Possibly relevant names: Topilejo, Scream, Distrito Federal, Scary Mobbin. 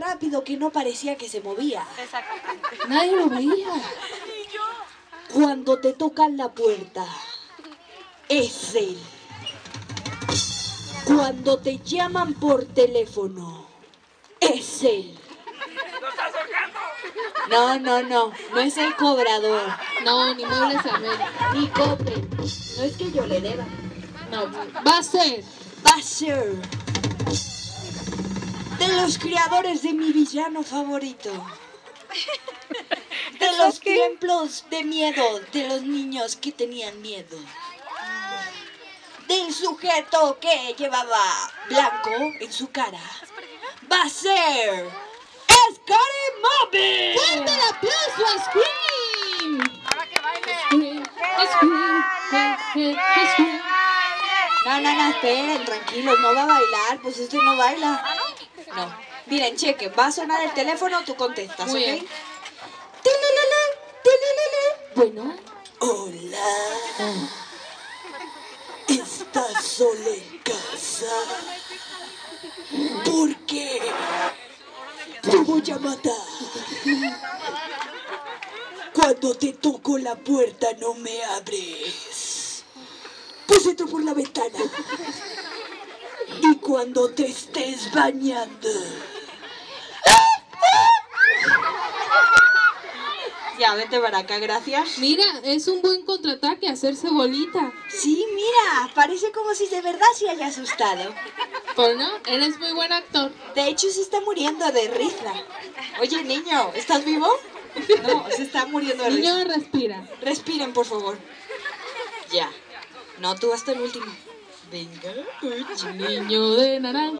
rápido que no parecía que se movía. Exactamente. Nadie lo veía. Ni yo. Cuando te tocan la puerta, es él. Cuando te llaman por teléfono, es él. ¡No estás tocando! No, no, no. No es el cobrador. No, ni muebles a ver. Ni cobren. No es que yo le deba. No. Va a ser. Va a ser. De los creadores de mi villano favorito. De los templos de miedo. De los niños que tenían miedo. Del sujeto que llevaba blanco en su cara. Va a ser... ¡Scary Mobbin! ¡Fuerte el aplauso a Scream! ¡Ahora que baile! ¡Scream! No, no, no, esperen, tranquilos, no va a bailar, pues este no baila. No. Miren, chequen, va a sonar el teléfono, tú contestas, ¿ok? Bien. Bueno. Hola. ¿Estás sola en casa? ¿Por qué? Te voy a matar. Cuando te toco la puerta no me abres. Pues entro por la ventana. Y cuando te estés bañando. Ya, vete para acá, gracias. Mira, es un buen contraataque hacerse bolita. Sí, mira, parece como si de verdad se haya asustado. Pues no, él es muy buen actor. De hecho, se está muriendo de risa. Oye, niño, ¿estás vivo? No, se está muriendo de risa. Niño, respira. Respiren, por favor. Ya. No, tú hasta el último. Venga, niño de naranja.